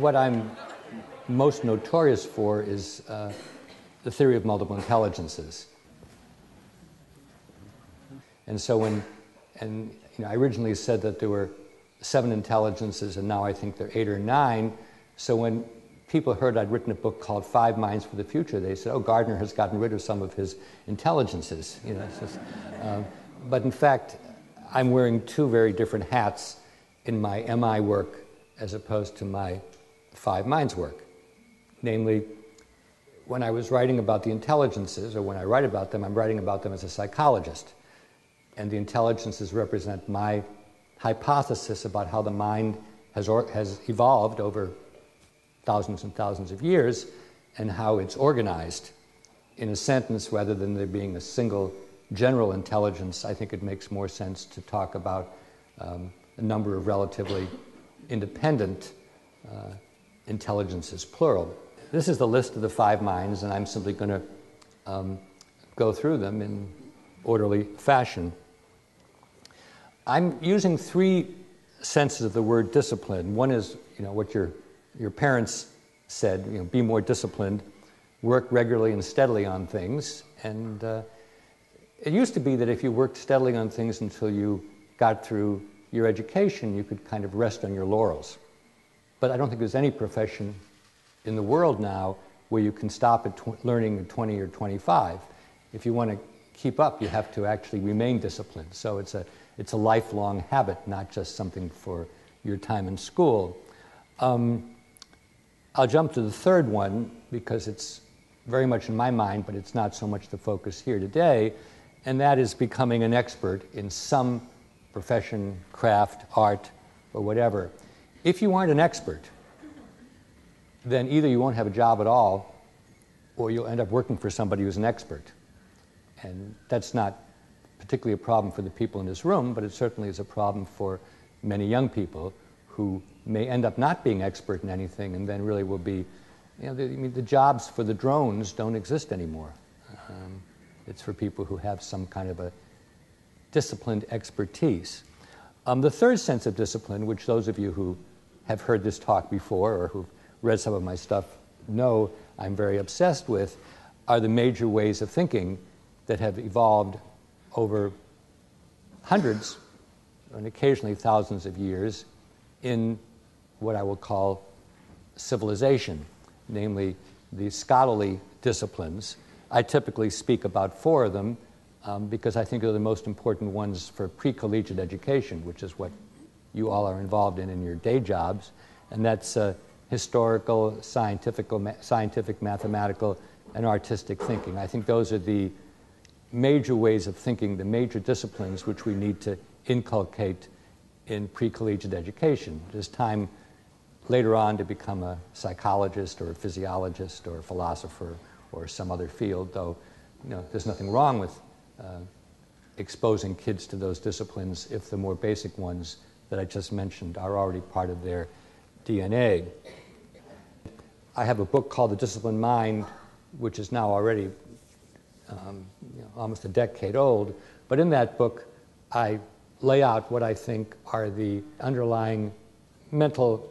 what I'm most notorious for is the theory of multiple intelligences. And so when, I originally said that there were 7 intelligences, and now I think there are 8 or 9. So when people heard I'd written a book called 5 Minds for the Future, they said, oh, Gardner has gotten rid of some of his intelligences. You know, it's just, but in fact, I'm wearing 2 very different hats in my MI work as opposed to my 5 Minds work. Namely, when I was writing about the intelligences, or when I write about them, I'm writing about them as a psychologist. And the intelligences represent my hypothesis about how the mind has evolved over thousands and thousands of years and how it's organized in a sentence rather than there being a single general intelligence. I think it makes more sense to talk about a number of relatively independent intelligences, plural. This is the list of the 5 minds, and I'm simply going to go through them in orderly fashion. I'm using 3 senses of the word discipline. One is, what your parents said, be more disciplined, work regularly and steadily on things. And it used to be that if you worked steadily on things until you got through your education, you could kind of rest on your laurels. But I don't think there's any profession in the world now where you can stop at learning at 20 or 25. If you want to keep up, you have to actually remain disciplined. So it's a lifelong habit, not just something for your time in school. I'll jump to the 3rd one because it's very much in my mind, but it's not so much the focus here today, and that is becoming an expert in some profession, craft, art, or whatever. If you aren't an expert, then either you won't have a job at all, or you'll end up working for somebody who's an expert. And that's not particularly a problem for the people in this room, but it certainly is a problem for many young people who may end up not being expert in anything, and then really will be, the jobs for the drones don't exist anymore. It's for people who have some kind of a disciplined expertise. The 3rd sense of discipline, which those of you who have heard this talk before or who've read some of my stuff know I'm very obsessed with, are the major ways of thinking that have evolved over hundreds and occasionally thousands of years in what I will call civilization, namely the scholarly disciplines. I typically speak about 4 of them because I think they're the most important ones for pre-collegiate education, which is what you all are involved in your day jobs, and that's historical, scientific, mathematical, and artistic thinking. I think those are the major ways of thinking, the major disciplines which we need to inculcate in pre-collegiate education. There's time later on to become a psychologist or a physiologist or a philosopher or some other field, though there's nothing wrong with exposing kids to those disciplines if the more basic ones that I just mentioned are already part of their DNA. I have a book called The Disciplined Mind, which is now already almost a decade old, but in that book I lay out what I think are the underlying mental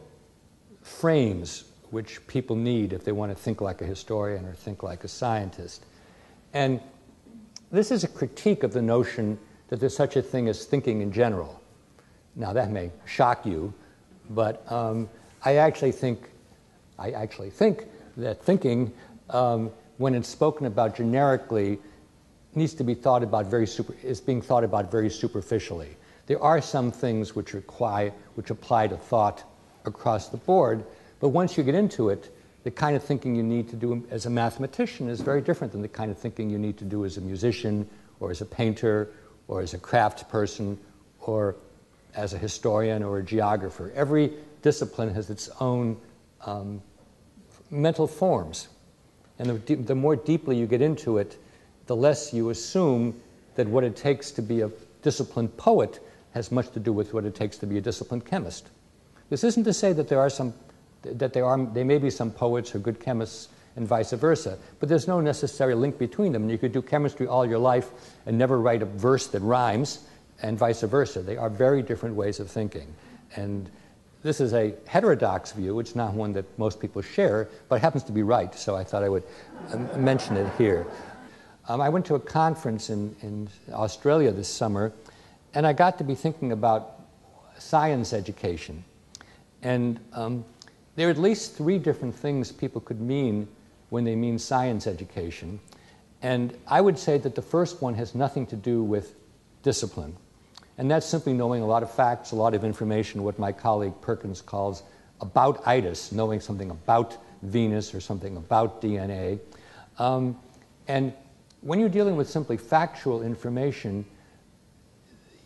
frames which people need if they want to think like a historian or think like a scientist. And this is a critique of the notion that there's such a thing as thinking in general. Now that may shock you, but I actually think that thinking, when it's spoken about generically, needs to be thought about very superficially. There are some things which apply to thought across the board, but once you get into it, the kind of thinking you need to do as a mathematician is very different than the kind of thinking you need to do as a musician, or as a painter, or as a craft person, or as a historian or a geographer. Every discipline has its own mental forms, and the more deeply you get into it, the less you assume that what it takes to be a disciplined poet has much to do with what it takes to be a disciplined chemist. This isn't to say that there may be some poets who are good chemists and vice versa, but there's no necessary link between them. You could do chemistry all your life and never write a verse that rhymes, and vice versa. They are very different ways of thinking. And This is a heterodox view. It's not one that most people share, but it happens to be right, so I thought I would mention it here. I went to a conference in Australia this summer, and I got to be thinking about science education. And there are at least three different things people could mean when they mean science education. And I would say that the first one has nothing to do with discipline. And that's simply knowing a lot of facts, a lot of information, what my colleague Perkins calls about-itis, knowing something about Venus or something about DNA. And when you're dealing with simply factual information,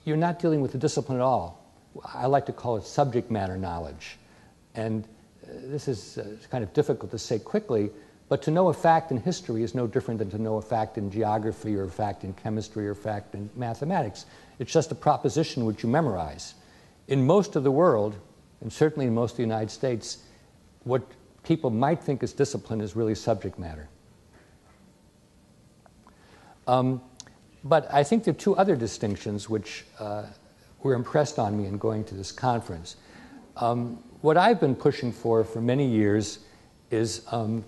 you're not dealing with the discipline at all. I like to call it subject matter knowledge. And this is kind of difficult to say quickly, but to know a fact in history is no different than to know a fact in geography or a fact in chemistry or a fact in mathematics. It's just a proposition which you memorize. In most of the world, and certainly in most of the United States, what people might think is discipline is really subject matter. But I think there are two other distinctions which were impressed on me in going to this conference. What I've been pushing for many years is a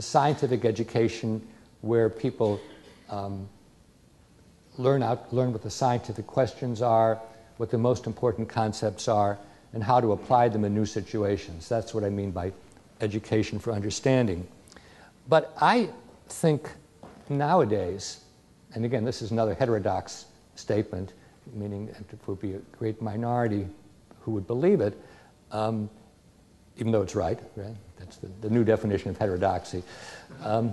scientific education where people learn what the scientific questions are, what the most important concepts are, and how to apply them in new situations. That's what I mean by education for understanding. But I think nowadays, and again, this is another heterodox statement, meaning it would be a great minority who would believe it, even though it's right? That's the new definition of heterodoxy. And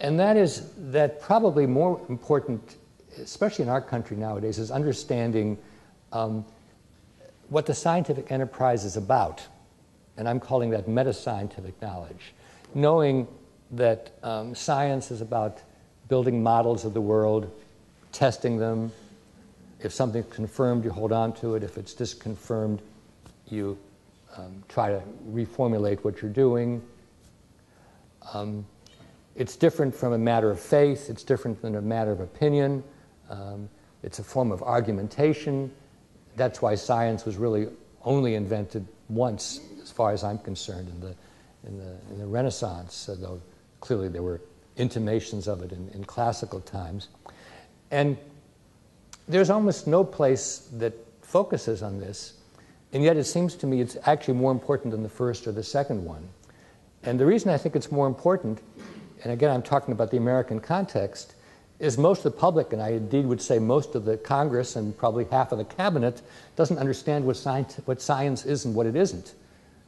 that is that probably more important, especially in our country nowadays, is understanding what the scientific enterprise is about. And I'm calling that meta-scientific knowledge. Knowing that science is about building models of the world, testing them. If something's confirmed, you hold on to it. If it's disconfirmed, you try to reformulate what you're doing. It's different from a matter of faith. It's different than a matter of opinion. It's a form of argumentation. That's why science was really only invented once, as far as I'm concerned, in the Renaissance, though clearly there were intimations of it in classical times. And there's almost no place that focuses on this. And yet it seems to me it's actually more important than the first or the second one. And the reason I think it's more important, and again I'm talking about the American context, is most of the public, and I indeed would say most of the Congress and probably half of the cabinet, doesn't understand what science is and what it isn't.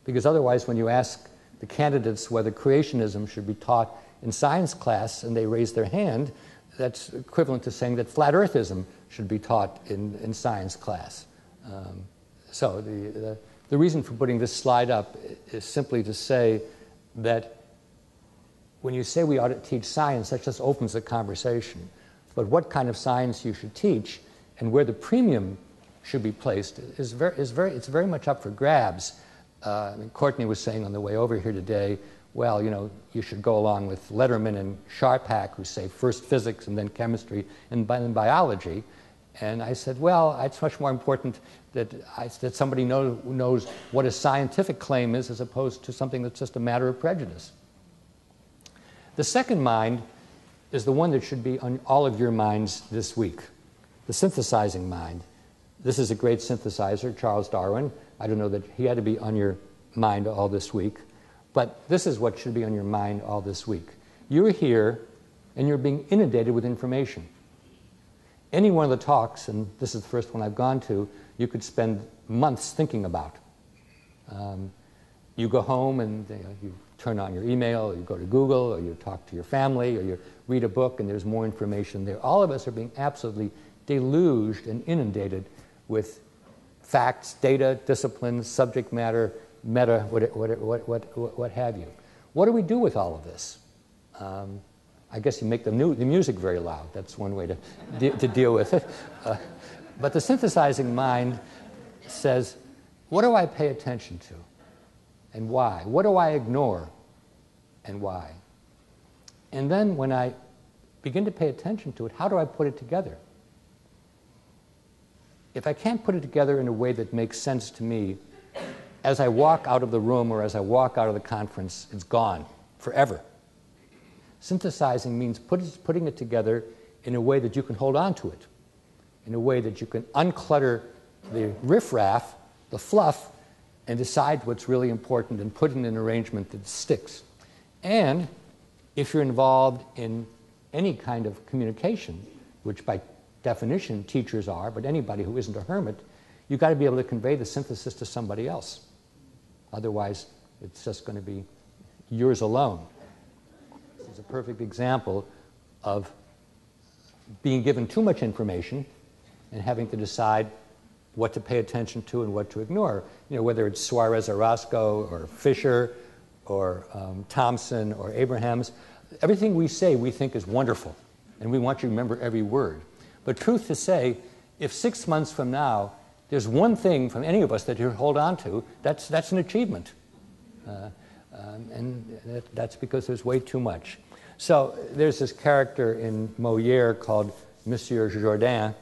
Because otherwise when you ask the candidates whether creationism should be taught in science class and they raise their hand, that's equivalent to saying that flat earthism should be taught in science class. So the reason for putting this slide up is simply to say that when you say we ought to teach science, that just opens the conversation. But what kind of science you should teach and where the premium should be placed it's very much up for grabs. I mean, Courtney was saying on the way over here today, well, you know, you should go along with Letterman and Charpak, who say first physics and then chemistry and then biology. And I said, well, it's much more important that somebody knows what a scientific claim is as opposed to something that's just a matter of prejudice. The second mind is the one that should be on all of your minds this week, the synthesizing mind. This is a great synthesizer, Charles Darwin. I don't know that he had to be on your mind all this week, but this is what should be on your mind all this week. You're here and you're being inundated with information. Any one of the talks, and this is the first one I've gone to, you could spend months thinking about. You go home and you turn on your email, or you go to Google, or you talk to your family, or you read a book and there's more information there. All of us are being absolutely deluged and inundated with facts, data, disciplines, subject matter, meta, what have you. What do we do with all of this? I guess you make the music very loud. That's one way to deal with it. But the synthesizing mind says, what do I pay attention to and why? What do I ignore and why? And then when I begin to pay attention to it, how do I put it together? if I can't put it together in a way that makes sense to me, as I walk out of the room or as I walk out of the conference, it's gone forever. Synthesizing means putting it together in a way that you can hold on to it, in a way that you can unclutter the riffraff, the fluff, and decide what's really important and put in an arrangement that sticks. And if you're involved in any kind of communication, which by definition teachers are, but anybody who isn't a hermit, you've got to be able to convey the synthesis to somebody else. Otherwise, it's just going to be yours alone. This is a perfect example of being given too much information and having to decide what to pay attention to and what to ignore. You know, whether it's Suarez Orozco or Fisher or Thompson or Abrahams, everything we say we think is wonderful, and we want you to remember every word. But truth to say, if 6 months from now there's one thing from any of us that you hold on to, that's an achievement. And that's because there's way too much. So there's this character in Molière called Monsieur Jourdain,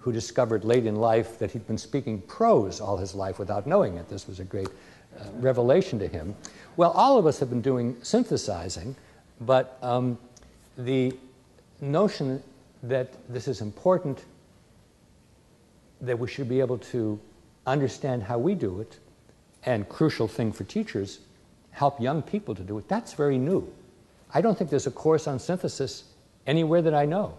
who discovered late in life that he'd been speaking prose all his life without knowing it. This was a great revelation to him. Well, all of us have been doing synthesizing, but the notion that this is important, that we should be able to understand how we do it, and crucial thing for teachers, help young people to do it, that's very new. I don't think there's a course on synthesis anywhere that I know.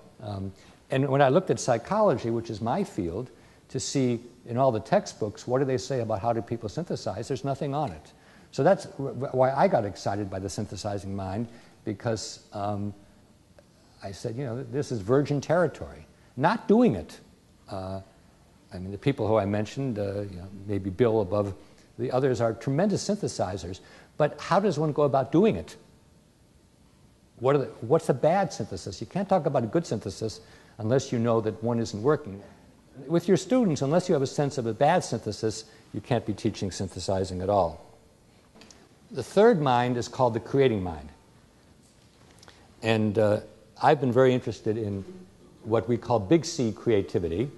And when I looked at psychology, which is my field, to see in all the textbooks, what do they say about how do people synthesize, there's nothing on it. So that's why I got excited by the synthesizing mind, because I said, you know, this is virgin territory. Not doing it. I mean, the people who I mentioned, you know, maybe Bill above the others, are tremendous synthesizers. But how does one go about doing it? What's a bad synthesis? You can't talk about a good synthesis unless you know that one isn't working. With your students, unless you have a sense of a bad synthesis, you can't be teaching synthesizing at all. The third mind is called the creating mind. And I've been very interested in what we call big C creativity.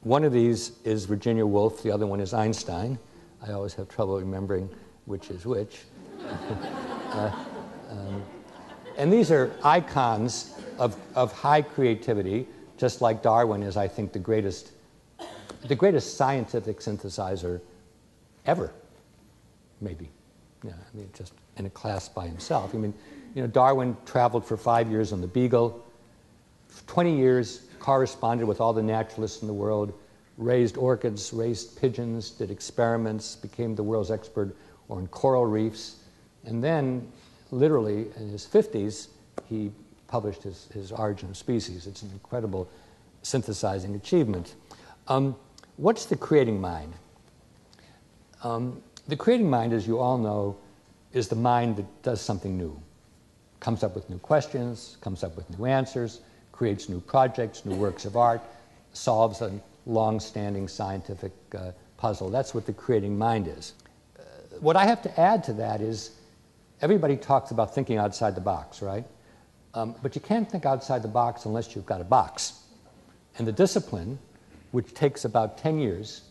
One of these is Virginia Woolf, the other one is Einstein. I always have trouble remembering which is which. And these are icons of high creativity, just like Darwin is, I think, the greatest scientific synthesizer ever, maybe. Yeah, I mean, just in a class by himself. I mean, you know, Darwin traveled for 5 years on the Beagle, for 20 years corresponded with all the naturalists in the world, raised orchids, raised pigeons, did experiments, became the world's expert on coral reefs, and then literally in his 50s, he published his Origin of Species. It's an incredible synthesizing achievement. What's the creating mind? The creating mind, as you all know, is the mind that does something new, comes up with new questions, comes up with new answers, creates new projects, new works of art, solves a long-standing scientific puzzle. That's what the creating mind is. What I have to add to that is, everybody talks about thinking outside the box, right? But you can't think outside the box unless you've got a box. And the discipline, which takes about 10 years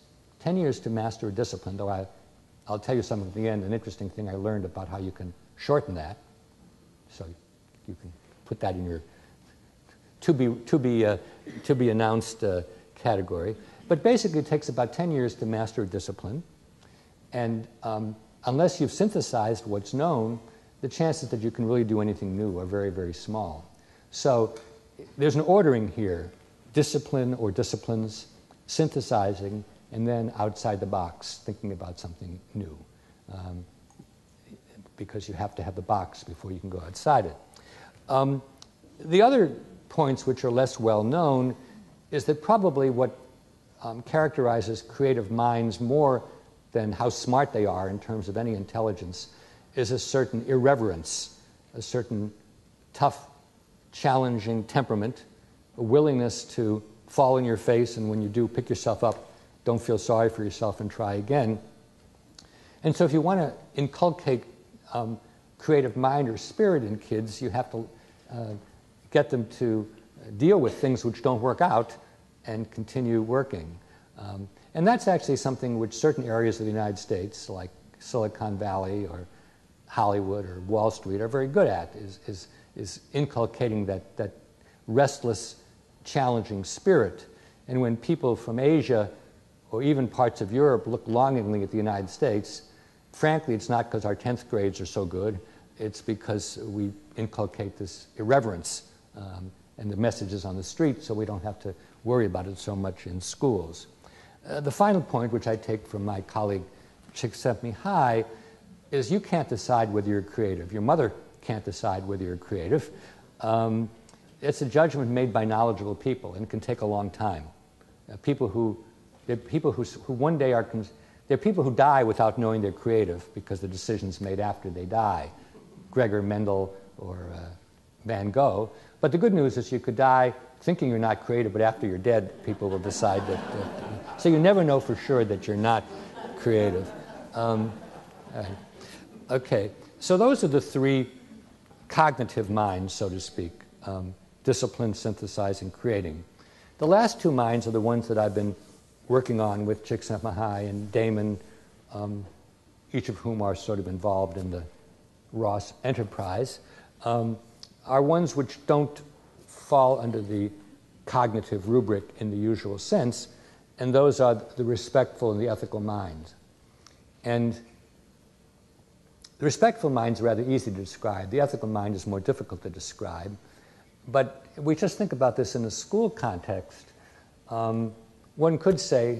to master a discipline, though I'll tell you something at the end, an interesting thing I learned about how you can shorten that. So you can put that in your to be announced category. But basically it takes about 10 years to master a discipline. And unless you've synthesized what's known, the chances that you can really do anything new are very, very small. So there's an ordering here, discipline or disciplines, synthesizing, and then outside the box, thinking about something new, because you have to have the box before you can go outside it. The other points which are less well known is that probably what characterizes creative minds more than how smart they are in terms of any intelligence is a certain irreverence, a certain tough, challenging temperament, a willingness to fall in your face, and when you do, pick yourself up, don't feel sorry for yourself, and try again. And so if you want to inculcate creative mind or spirit in kids, you have to get them to deal with things which don't work out and continue working. And that's actually something which certain areas of the United States, like Silicon Valley or Hollywood or Wall Street, are very good at, is inculcating that restless, challenging spirit. And when people from Asia or even parts of Europe look longingly at the United States, frankly, it's not because our 10th grades are so good. It's because we inculcate this irreverence and the messages on the street, so we don't have to worry about it so much in schools. The final point, which I take from my colleague Csikszentmihalyi, is you can't decide whether you're creative. Your mother can't decide whether you're creative. It's a judgment made by knowledgeable people and can take a long time. There are people who die without knowing they're creative because the decision's made after they die. Gregor Mendel or Van Gogh. But the good news is you could die thinking you're not creative, but after you're dead, people will decide that. So you never know for sure that you're not creative. Okay, so those are the three cognitive minds, so to speak. Discipline, synthesizing, creating. The last two minds are the ones that I've been working on with Csikszentmihalyi and Damon, each of whom are sort of involved in the Ross enterprise, are ones which don't fall under the cognitive rubric in the usual sense, and those are the respectful and the ethical minds. And the respectful minds are rather easy to describe. The ethical mind is more difficult to describe. But if we just think about this in a school context, one could say,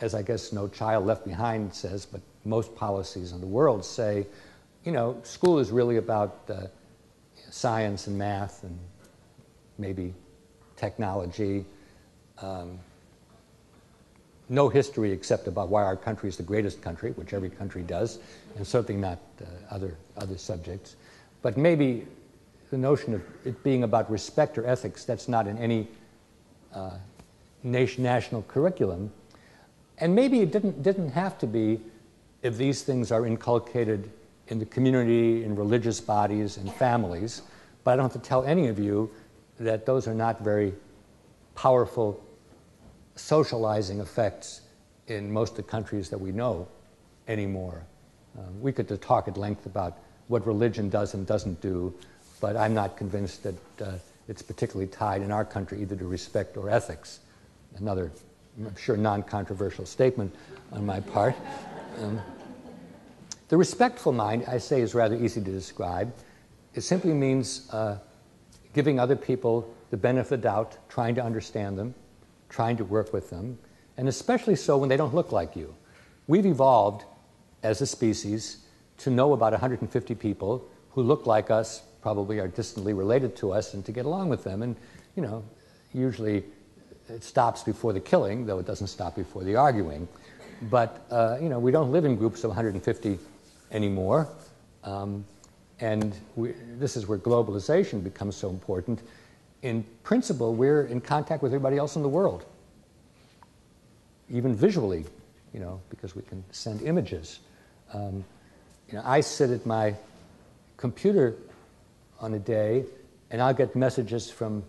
as I guess No Child Left Behind says, but most policies in the world say, you know, school is really about science and math and maybe technology. No history except about why our country is the greatest country, which every country does, and certainly not other subjects. But maybe the notion of it being about respect or ethics, that's not in any national curriculum. And maybe it didn't have to be if these things are inculcated in the community, in religious bodies, in families. But I don't have to tell any of you that those are not very powerful socializing effects in most of the countries that we know anymore. We could talk at length about what religion does and doesn't do, but I'm not convinced that it's particularly tied in our country either to respect or ethics. Another, I'm sure, non-controversial statement on my part. The respectful mind, I say, is rather easy to describe. It simply means giving other people the benefit of the doubt, trying to understand them, trying to work with them, and especially so when they don't look like you. We've evolved as a species to know about 150 people who look like us, probably are distantly related to us, and to get along with them. And, you know, usually it stops before the killing, though it doesn't stop before the arguing. But, you know, we don't live in groups of 150 anymore. And this is where globalization becomes so important. In principle, we're in contact with everybody else in the world, even visually, you know, because we can send images. You know, I sit at my computer on a day, and I'll get messages from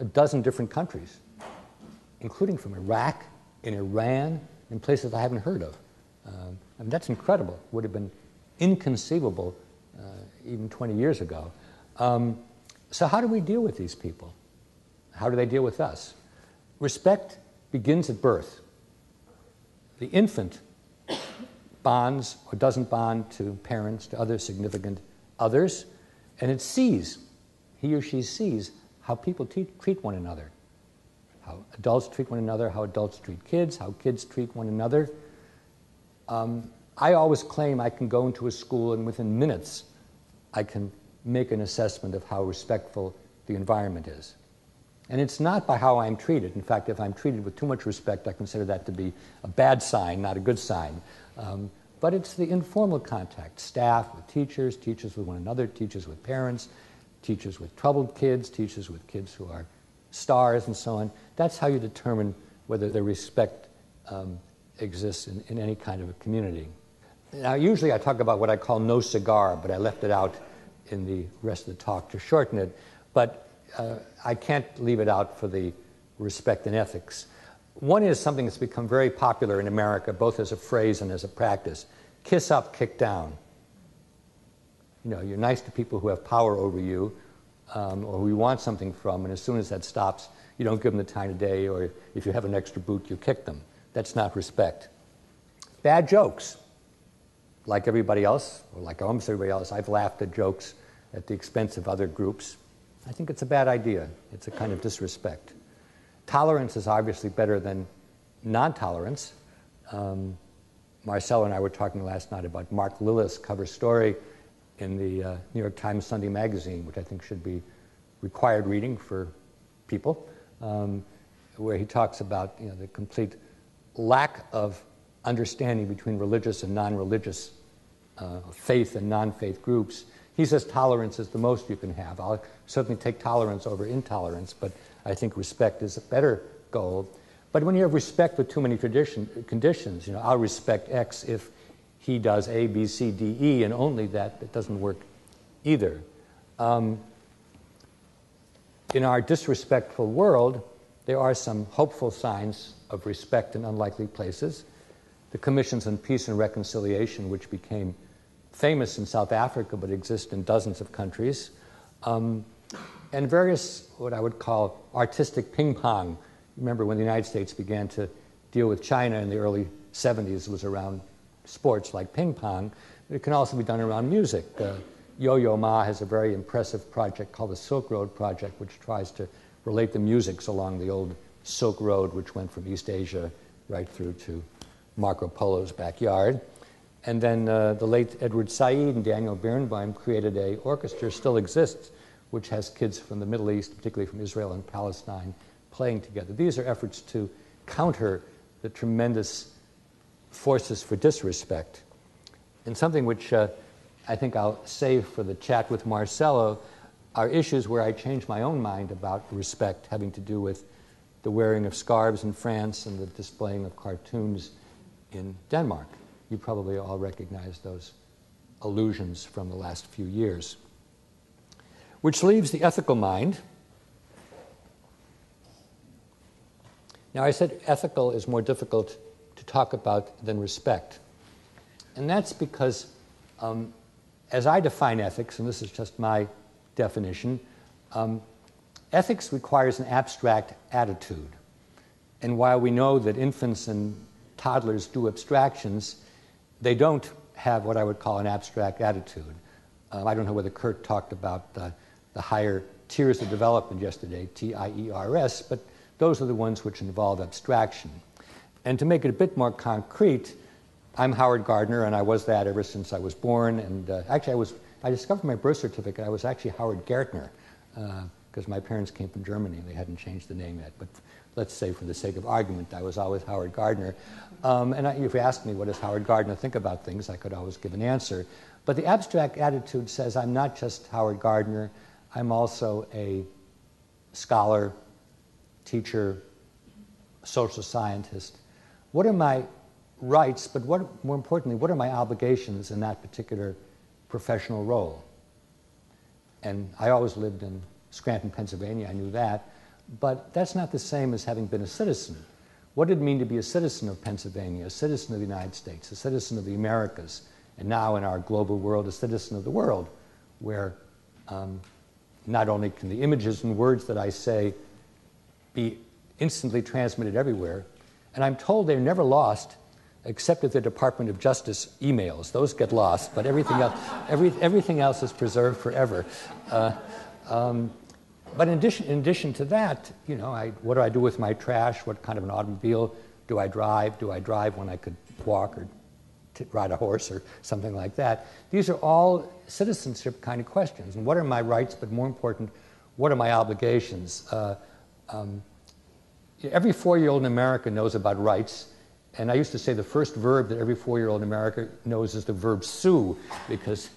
a dozen different countries, including from Iraq and Iran and places I haven't heard of. I mean, that's incredible. Would have been inconceivable even 20 years ago. So how do we deal with these people? How do they deal with us? Respect begins at birth. The infant bonds or doesn't bond to parents, to other significant others, and it sees, he or she sees, how people treat one another, how adults treat one another, how adults treat kids, how kids treat one another. I always claim I can go into a school and within minutes I can make an assessment of how respectful the environment is. And it's not by how I'm treated. In fact, if I'm treated with too much respect, I consider that to be a bad sign, not a good sign. But it's the informal contact, staff with teachers with one another, teachers with parents, teachers with troubled kids, teachers with kids who are stars and so on. That's how you determine whether the respect exists in any kind of a community. Now, usually I talk about what I call no cigar, but I left it out in the rest of the talk to shorten it, but I can't leave it out for the respect and ethics. One is something that's become very popular in America, both as a phrase and as a practice. Kiss up, kick down. You know, you're nice to people who have power over you or who you want something from, and as soon as that stops, you don't give them the time of day, or if you have an extra boot, you kick them. That's not respect. Bad jokes. Like everybody else, or like almost everybody else, I've laughed at jokes at the expense of other groups. I think it's a bad idea. It's a kind of disrespect. Tolerance is obviously better than non-tolerance. Marcel and I were talking last night about Mark Lillis' cover story in the New York Times Sunday Magazine, which I think should be required reading for people, where he talks about, you know, the complete lack of understanding between religious and non-religious, faith and non-faith groups. He says tolerance is the most you can have. I'll certainly take tolerance over intolerance, but I think respect is a better goal. But when you have respect with too many conditions, you know, I'll respect X if he does A, B, C, D, E, and only that, it doesn't work either. In our disrespectful world, there are some hopeful signs of respect in unlikely places. The Commissions on Peace and Reconciliation, which became famous in South Africa but exist in dozens of countries, and various what I would call artistic ping-pong. Remember when the United States began to deal with China in the early 70s, it was around sports like ping-pong. It can also be done around music. Yo-Yo Ma has a very impressive project called the Silk Road Project, which tries to relate the musics along the old Silk Road, which went from East Asia right through to Marco Polo's backyard. And then the late Edward Said and Daniel Birnbaum created a orchestra, still exists, which has kids from the Middle East, particularly from Israel and Palestine, playing together. These are efforts to counter the tremendous forces for disrespect. And something which I think I'll save for the chat with Marcelo are issues where I changed my own mind about respect, having to do with the wearing of scarves in France and the displaying of cartoons in Denmark. You probably all recognize those allusions from the last few years. Which leaves the ethical mind. Now, I said ethical is more difficult to talk about than respect. And that's because, as I define ethics, and this is just my definition, ethics requires an abstract attitude. And while we know that infants and toddlers do abstractions, they don't have what I would call an abstract attitude. I don't know whether Kurt talked about the higher tiers of development yesterday, TIERS, but those are the ones which involve abstraction. And to make it a bit more concrete, I'm Howard Gardner, and I was that ever since I was born. And actually, I discovered my birth certificate. I was actually Howard Gärtner, because my parents came from Germany. They hadn't changed the name yet. But let's say, for the sake of argument, I was always Howard Gardner. And if you asked me, what does Howard Gardner think about things, I could always give an answer. But the abstract attitude says, I'm not just Howard Gardner. I'm also a scholar, teacher, social scientist. What are my rights, but what, more importantly, what are my obligations in that particular professional role? And I always lived in Scranton, Pennsylvania. I knew that. But that's not the same as having been a citizen. What did it mean to be a citizen of Pennsylvania, a citizen of the United States, a citizen of the Americas, and now in our global world, a citizen of the world, where not only can the images and words that I say be instantly transmitted everywhere, and I'm told they're never lost except at the Department of Justice emails. Those get lost, but everything else, everything else is preserved forever. But in addition to that, you know, what do I do with my trash? What kind of an automobile do I drive? Do I drive when I could walk or ride a horse or something like that? These are all citizenship kind of questions. And what are my rights? But more important, what are my obligations? Every four-year-old in America knows about rights. And I used to say the first verb that every four-year-old in America knows is the verb sue, because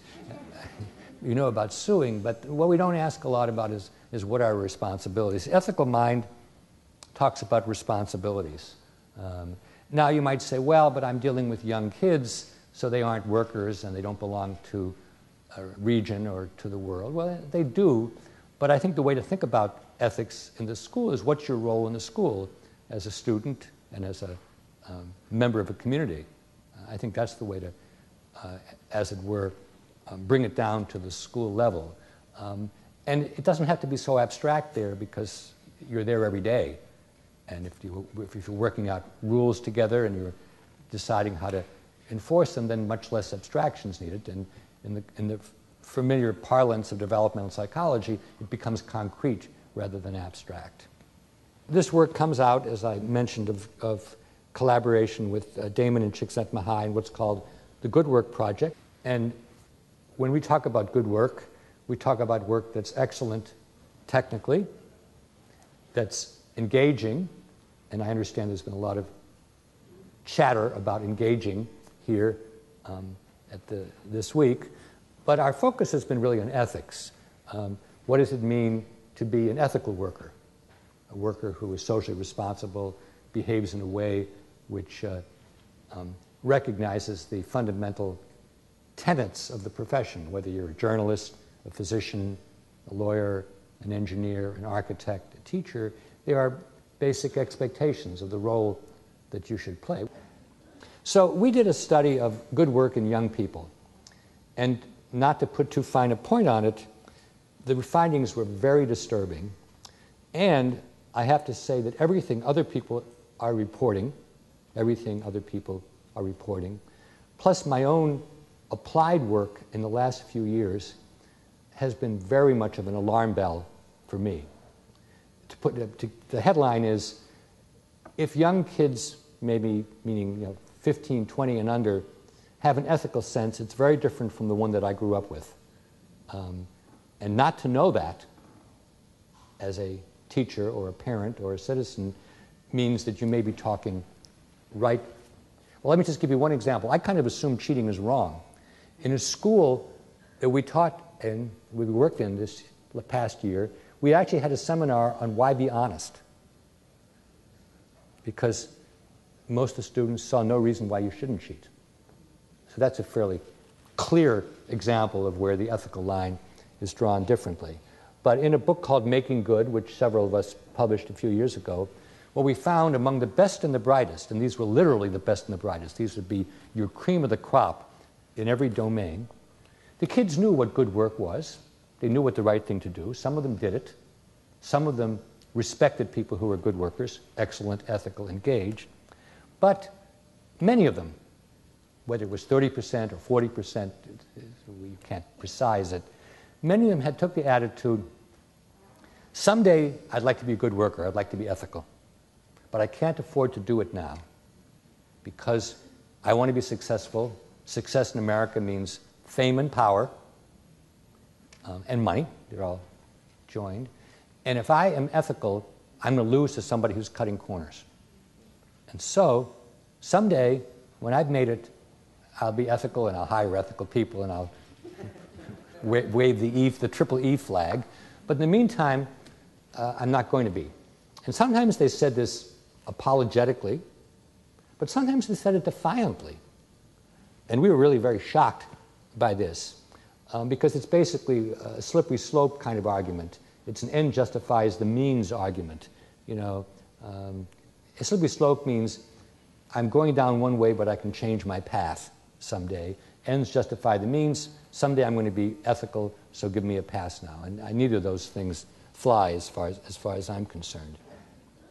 you know about suing, but what we don't ask a lot about is what are responsibilities. The ethical mind talks about responsibilities. Now you might say, well, but I'm dealing with young kids, so they aren't workers and they don't belong to a region or to the world. Well, they do, but I think the way to think about ethics in the school is what's your role in the school as a student and as a member of a community. I think that's the way to, as it were, bring it down to the school level. And it doesn't have to be so abstract there, because you're there every day. And if you're working out rules together and you're deciding how to enforce them, then much less abstraction is needed. And in the familiar parlance of developmental psychology, it becomes concrete rather than abstract. This work comes out, as I mentioned, of collaboration with Damon and Csikszentmihalyi in what's called the Good Work Project. And when we talk about good work, we talk about work that's excellent technically, that's engaging, and I understand there's been a lot of chatter about engaging here this week, but our focus has been really on ethics. What does it mean to be an ethical worker? A worker who is socially responsible, behaves in a way which recognizes the fundamental tenets of the profession, whether you're a journalist, a physician, a lawyer, an engineer, an architect, a teacher. There are basic expectations of the role that you should play. So we did a study of good work in young people. And not to put too fine a point on it, the findings were very disturbing. And I have to say that everything other people are reporting, plus my own applied work in the last few years, has been very much of an alarm bell for me. The headline is, if young kids, maybe meaning 15, 20 and under, have an ethical sense, it's very different from the one that I grew up with. And not to know that as a teacher or a parent or a citizen means that you may be talking right. Well, let me just give you one example. I kind of assumed cheating is wrong. In a school that we taught and we worked in this past year, we actually had a seminar on why be honest, because most of the students saw no reason why you shouldn't cheat. So that's a fairly clear example of where the ethical line is drawn differently. But in a book called Making Good, which several of us published a few years ago, what we found among the best and the brightest, and these were literally the best and the brightest, these would be your cream of the crop in every domain, the kids knew what good work was. They knew what the right thing to do. Some of them did it. Some of them respected people who were good workers, excellent, ethical, engaged. But many of them, whether it was 30% or 40%, you can't precise it, many of them had took the attitude, someday I'd like to be a good worker, I'd like to be ethical, but I can't afford to do it now because I want to be successful. Success in America means fame and power and money. They're all joined. And if I am ethical, I'm going to lose to somebody who's cutting corners. And so someday, when I've made it, I'll be ethical and I'll hire ethical people and I'll wave the triple E flag. But in the meantime, I'm not going to be. And sometimes they said this apologetically, but sometimes they said it defiantly. And we were really very shocked by this because it's basically a slippery slope kind of argument. It's an end justifies the means argument. A slippery slope means I'm going down one way, but I can change my path someday. Ends justify the means. Someday I'm going to be ethical, so give me a pass now. And neither of those things fly as far as I'm concerned.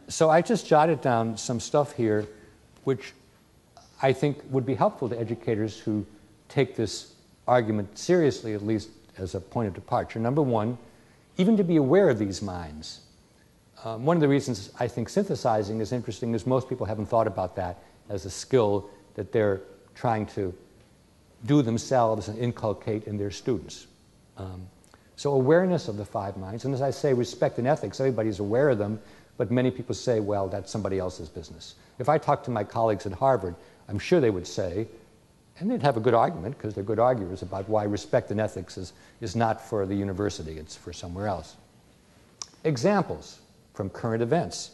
So I just jotted down some stuff here which I think would be helpful to educators who take this argument seriously, at least as a point of departure. Number one, even to be aware of these minds. One of the reasons I think synthesizing is interesting is most people haven't thought about that as a skill that they're trying to do themselves and inculcate in their students. So awareness of the five minds, and as I say, respect and ethics, everybody's aware of them, but many people say, well, that's somebody else's business. If I talk to my colleagues at Harvard, I'm sure they would say, and they'd have a good argument, because they're good arguers, about why respect and ethics is not for the university, it's for somewhere else. Examples from current events.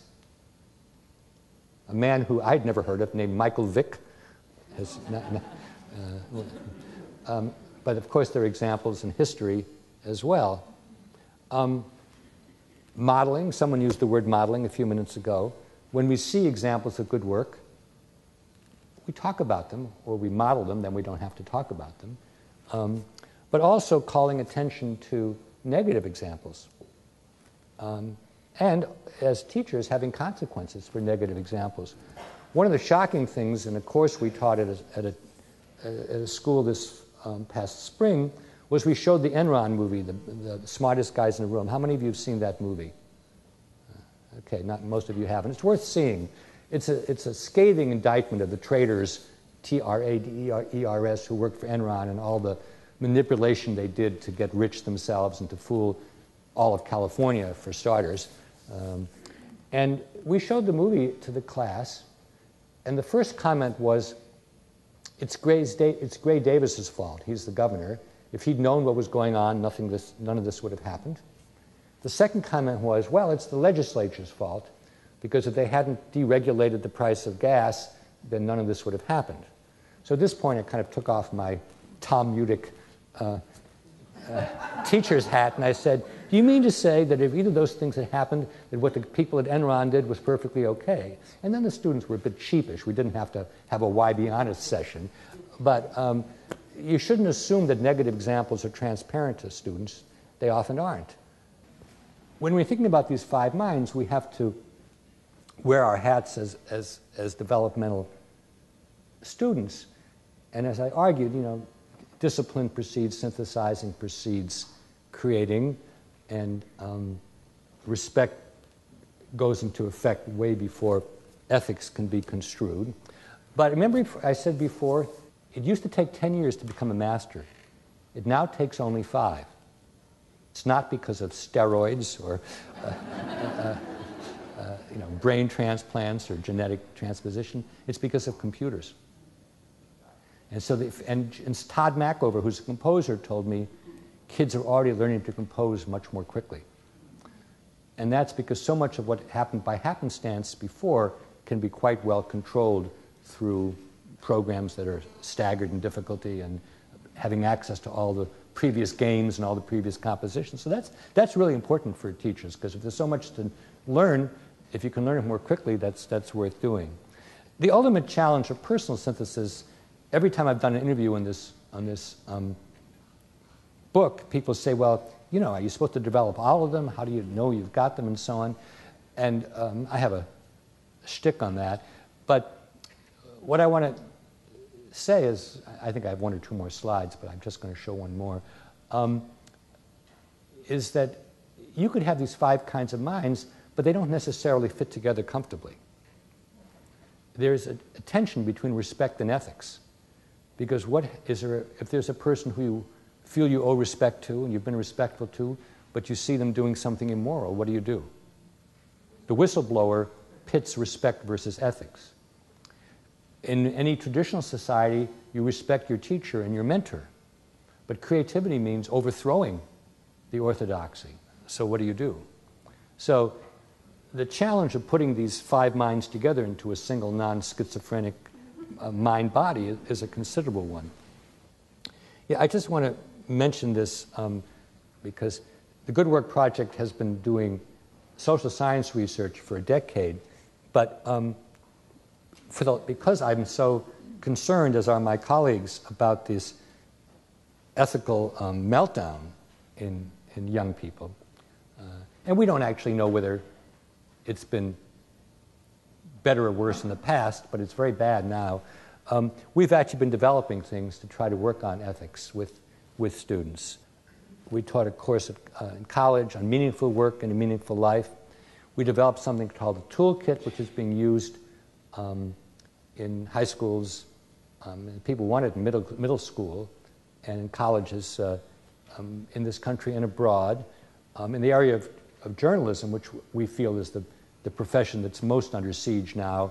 A man who I'd never heard of named Michael Vick has but of course there are examples in history as well. Modeling, someone used the word modeling a few minutes ago. When we see examples of good work, we talk about them, or we model them, then we don't have to talk about them. But also calling attention to negative examples. And as teachers, having consequences for negative examples. One of the shocking things in a course we taught at a school this past spring was we showed the Enron movie, the Smartest Guys in the Room. How many of you have seen that movie? Okay, not most of you haven't. It's worth seeing. It's a scathing indictment of the traders, T-R-A-D-E-R-E-R-S, who worked for Enron and all the manipulation they did to get rich themselves and to fool all of California, for starters. And we showed the movie to the class, and the first comment was, it's Gray Davis's fault. He's the governor. If he'd known what was going on, none of this would have happened. The second comment was, well, it's the legislature's fault, because if they hadn't deregulated the price of gas, then none of this would have happened. So at this point, I kind of took off my Talmudic teacher's hat, and I said, do you mean to say that if either of those things had happened, that what the people at Enron did was perfectly okay? And then the students were a bit sheepish. We didn't have to have a Why Be Honest session. But you shouldn't assume that negative examples are transparent to students. They often aren't. When we're thinking about these five minds, we have to wear our hats as developmental students. And as I argued, you know, discipline precedes synthesizing, precedes creating, and respect goes into effect way before ethics can be construed. But remember, I said before, it used to take 10 years to become a master. It now takes only 5. It's not because of steroids or you know, brain transplants or genetic transposition. It's because of computers. And so, and Todd Machover, who's a composer, told me, kids are already learning to compose much more quickly. And that's because so much of what happened by happenstance before can be quite well controlled through programs that are staggered in difficulty and having access to all the previous games and all the previous compositions. So that's really important for teachers, because if there's so much to learn, if you can learn it more quickly, that's worth doing. The ultimate challenge of personal synthesis, every time I've done an interview on this book, people say, well, you know, are you supposed to develop all of them? How do you know you've got them, and so on? And I have a shtick on that. But what I want to say is, I think I have 1 or 2 more slides, but I'm just going to show 1 more, is that you could have these 5 kinds of minds, but they don't necessarily fit together comfortably. There's a tension between respect and ethics. Because if there's a person who you feel you owe respect to and you've been respectful to, but you see them doing something immoral, what do you do? The whistleblower pits respect versus ethics. In any traditional society, you respect your teacher and your mentor. But creativity means overthrowing the orthodoxy. So what do you do? So the challenge of putting these 5 minds together into a single non-schizophrenic mind-body is a considerable one. Yeah, I just want to mention this because the Good Work Project has been doing social science research for a decade, but because I'm so concerned, as are my colleagues, about this ethical meltdown in young people, and we don't actually know whether it's been better or worse in the past, but it's very bad now. We've actually been developing things to try to work on ethics with students. We taught a course in college on meaningful work and a meaningful life. We developed something called the toolkit, which is being used in high schools. People want it in middle school and in colleges in this country and abroad. In the area of journalism, which we feel is the profession that's most under siege now,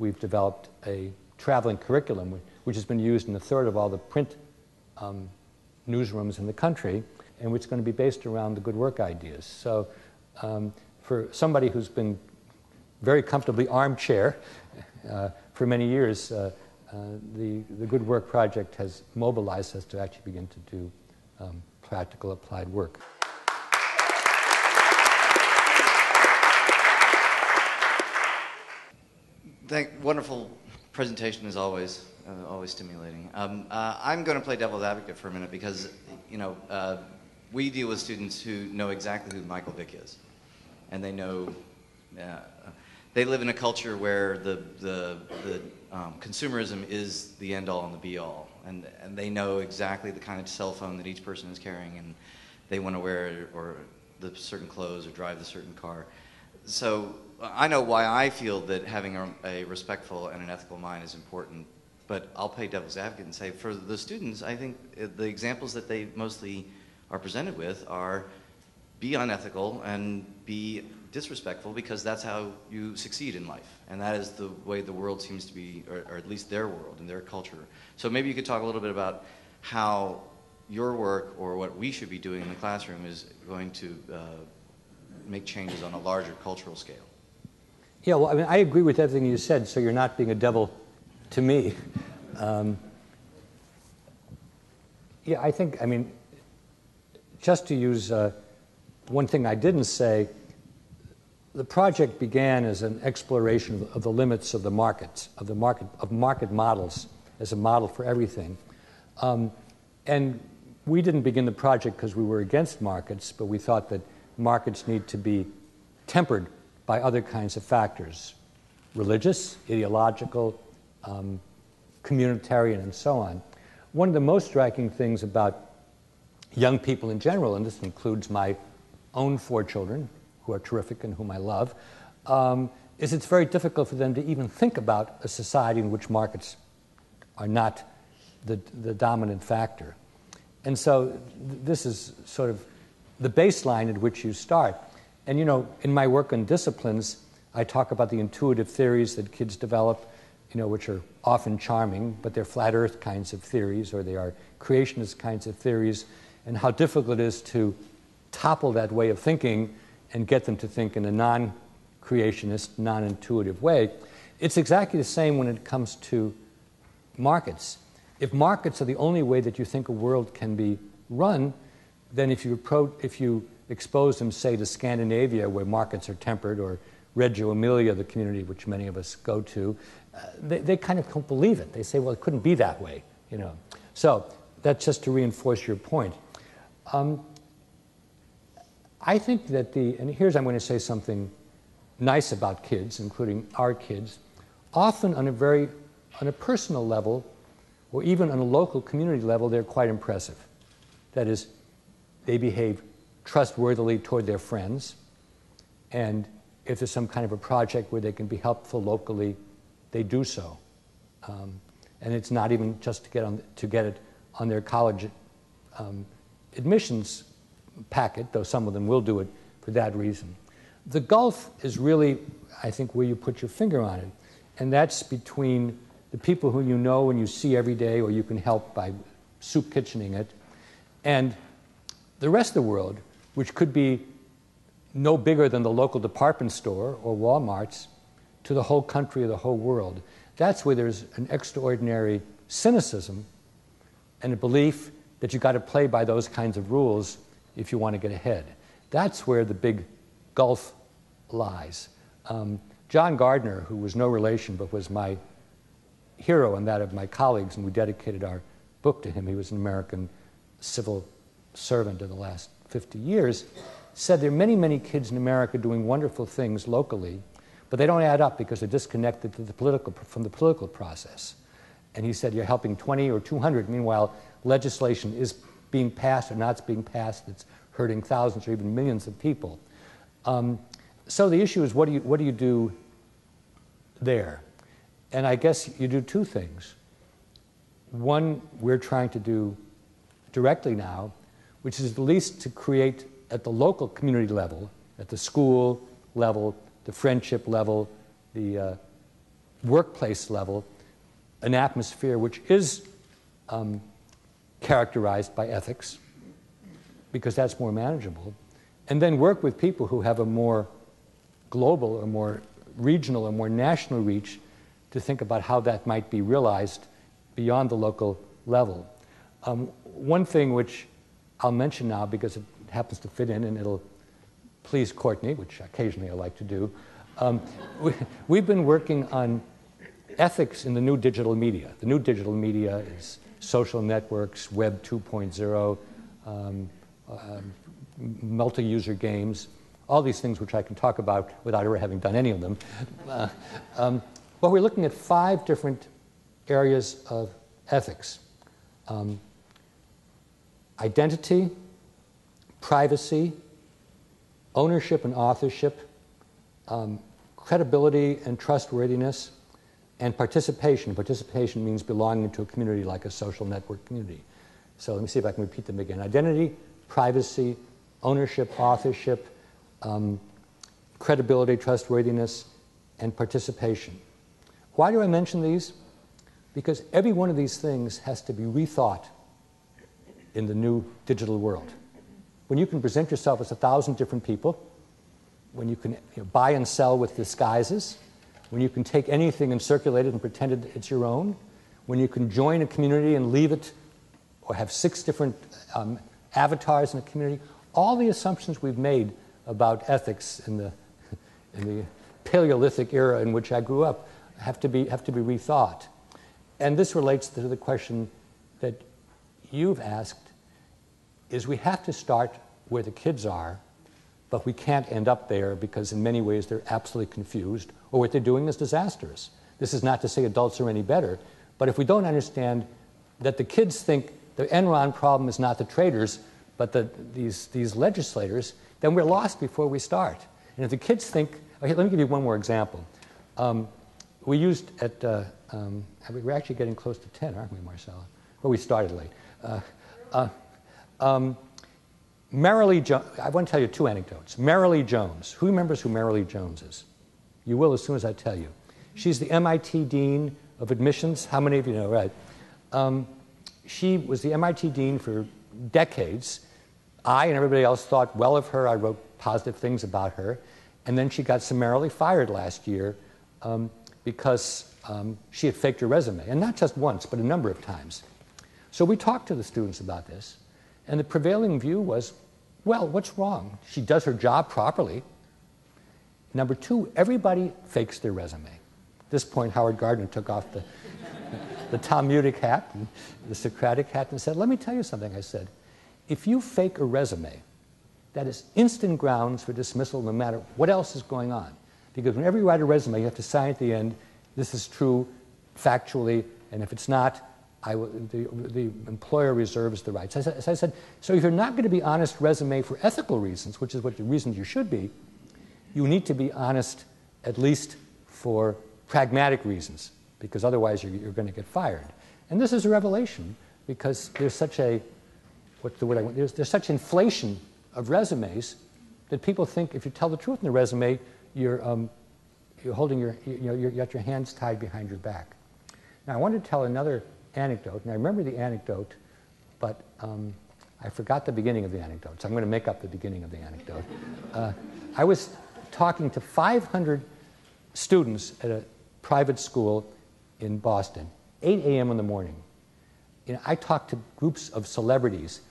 we've developed a traveling curriculum, which has been used in 1/3 of all the print newsrooms in the country, and which is going to be based around the good work ideas. So for somebody who's been very comfortably armchair for many years, the Good Work Project has mobilized us to actually begin to do practical applied work. Wonderful presentation as always, always stimulating. I'm going to play devil's advocate for a minute because, you know, we deal with students who know exactly who Michael Vick is, and they know, they live in a culture where the consumerism is the end-all and the be-all, and they know exactly the kind of cell phone that each person is carrying, and they want to wear or the certain clothes or drive the certain car. So I know why I feel that having a respectful and an ethical mind is important, but I'll play devil's advocate and say for the students, I think the examples that they mostly are presented with are be unethical and be disrespectful, because that's how you succeed in life. And that is the way the world seems to be, or at least their world and their culture. So maybe you could talk a little bit about how your work or what we should be doing in the classroom is going to make changes on a larger cultural scale. Yeah, well, I mean, I agree with everything you said, so you're not being a devil to me. Yeah, I think, I mean, just to use one thing I didn't say, the project began as an exploration of the limits of the markets, of market models as a model for everything. And we didn't begin the project because we were against markets, but we thought that markets need to be tempered by other kinds of factors, religious, ideological, communitarian, and so on. One of the most striking things about young people in general, and this includes my own 4 children, who are terrific and whom I love, is it's very difficult for them to even think about a society in which markets are not the dominant factor. And so this is sort of the baseline at which you start. And, you know, in my work on disciplines, I talk about the intuitive theories that kids develop, you know, which are often charming, but they're flat earth kinds of theories, or they are creationist kinds of theories, and how difficult it is to topple that way of thinking and get them to think in a non-creationist, non-intuitive way. It's exactly the same when it comes to markets. If markets are the only way that you think a world can be run, then if you expose them, say, to Scandinavia, where markets are tempered, or Reggio Emilia, the community which many of us go to, they kind of don't believe it. They say, well, it couldn't be that way, you know. So that's just to reinforce your point. I think that and here's I'm going to say something nice about kids, including our kids, often on a personal level, or even on a local community level, they're quite impressive. That is, they behave trustworthily toward their friends, and if there's some kind of a project where they can be helpful locally, they do so. And it's not even just to get it on their college admissions packet, though some of them will do it for that reason. The gulf is really, I think, where you put your finger on it, and that's between the people who you know and you see every day, or you can help by soup kitchening it, and the rest of the world, which could be no bigger than the local department store or Walmart's, to the whole country or the whole world. That's where there's an extraordinary cynicism and a belief that you've got to play by those kinds of rules if you want to get ahead. That's where the big gulf lies. John Gardner, who was no relation but was my hero and that of my colleagues, and we dedicated our book to him, he was an American civil servant in the last 50 years, said there are many, many kids in America doing wonderful things locally, but they don't add up because they're disconnected from the political process. And he said, you're helping 20 or 200. Meanwhile, legislation is being passed or not being passed that's hurting thousands or even millions of people. So the issue is, what do you do there? And I guess you do 2 things. One, we're trying to do directly now, which is at least to create at the local community level, at the school level, the friendship level, the workplace level, an atmosphere which is characterized by ethics, because that's more manageable, and then work with people who have a more global or more regional or more national reach to think about how that might be realized beyond the local level. One thing which I'll mention now because it happens to fit in and it'll please Courtney, which occasionally I like to do. We've been working on ethics in the new digital media. The new digital media is social networks, Web 2.0, multi-user games, all these things which I can talk about without ever having done any of them. But we're looking at 5 different areas of ethics. Identity, privacy, ownership and authorship, credibility and trustworthiness, and participation. Participation means belonging to a community like a social network community. So let me see if I can repeat them again. Identity, privacy, ownership, authorship, credibility, trustworthiness, and participation. Why do I mention these? Because every one of these things has to be rethought in the new digital world. When you can present yourself as 1,000 different people, when you can buy and sell with disguises, when you can take anything and circulate it and pretend it's your own, when you can join a community and leave it, or have 6 different avatars in a community, all the assumptions we've made about ethics in the Paleolithic era in which I grew up have to be rethought. And this relates to the question that you've asked, is we have to start where the kids are, but we can't end up there because in many ways they're absolutely confused, or what they're doing is disastrous. This is not to say adults are any better, but if we don't understand that the kids think the Enron problem is not the traders, but these legislators, then we're lost before we start. And if the kids think, okay, let me give you one more example. We used at, we're actually getting close to 10, aren't we, Marcella? Well, we started late. Marilee Jones, I want to tell you 2 anecdotes. Marilee Jones, who remembers who Marilee Jones is? You will as soon as I tell you. She's the MIT Dean of Admissions. How many of you know, right? She was the MIT Dean for decades. I and everybody else thought well of her. I wrote positive things about her. And then she got summarily fired last year because she had faked her resume. And not just once, but a number of times. So we talked to the students about this. And the prevailing view was, well, what's wrong? She does her job properly. Number 2, everybody fakes their resume. At this point, Howard Gardner took off the, the Talmudic hat and the Socratic hat and said, let me tell you something. I said, if you fake a resume, that is instant grounds for dismissal no matter what else is going on. Because whenever you write a resume, you have to sign at the end, this is true factually, and if it's not, the employer reserves the rights. As I said, so if you're not going to be honest resume for ethical reasons, which is what the reasons you should be, you need to be honest at least for pragmatic reasons, because otherwise you're going to get fired. And this is a revelation, because there's such a, what's the word I want, there's such inflation of resumes that people think if you tell the truth in the resume, you're holding your, you got your hands tied behind your back. Now I want to tell another anecdote, and I remember the anecdote, but I forgot the beginning of the anecdote, so I'm going to make up the beginning of the anecdote. I was talking to 500 students at a private school in Boston, 8 a.m. in the morning. You know, I talk to groups of celebrities.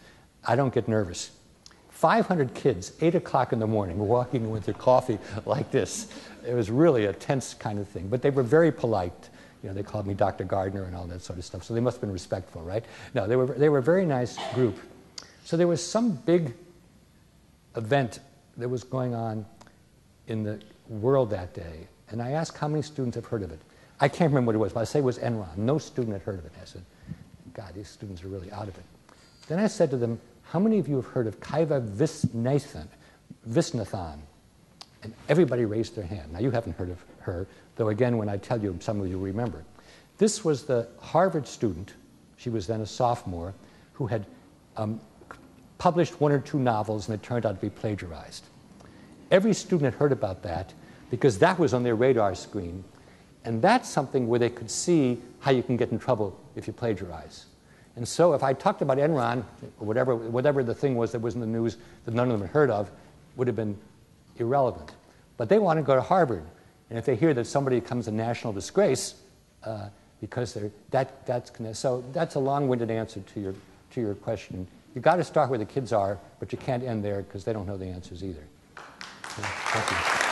I don't get nervous. 500 kids, 8 o'clock in the morning, were walking with their coffee like this. It was really a tense kind of thing, but they were very polite. You know, they called me Dr. Gardner and all that sort of stuff, so they must have been respectful, right? No, they were a very nice group. So there was some big event that was going on in the world that day, and I asked how many students have heard of it. I can't remember what it was, but I say it was Enron. No student had heard of it. I said, God, these students are really out of it. Then I said to them, how many of you have heard of Kaiva Visnathan? And everybody raised their hand. Now, you haven't heard of her, though, again, when I tell you, some of you will remember. This was the Harvard student, she was then a sophomore, who had published 1 or 2 novels, and it turned out to be plagiarized. Every student had heard about that, because that was on their radar screen. And that's something where they could see how you can get in trouble if you plagiarize. And so if I talked about Enron, or whatever the thing was that was in the news that none of them had heard of, would have been irrelevant. But they want to go to Harvard. And if they hear that somebody becomes a national disgrace because they're that's so that's a long-winded answer to your question. You got to start where the kids are, but you can't end there because they don't know the answers either. So, thank you.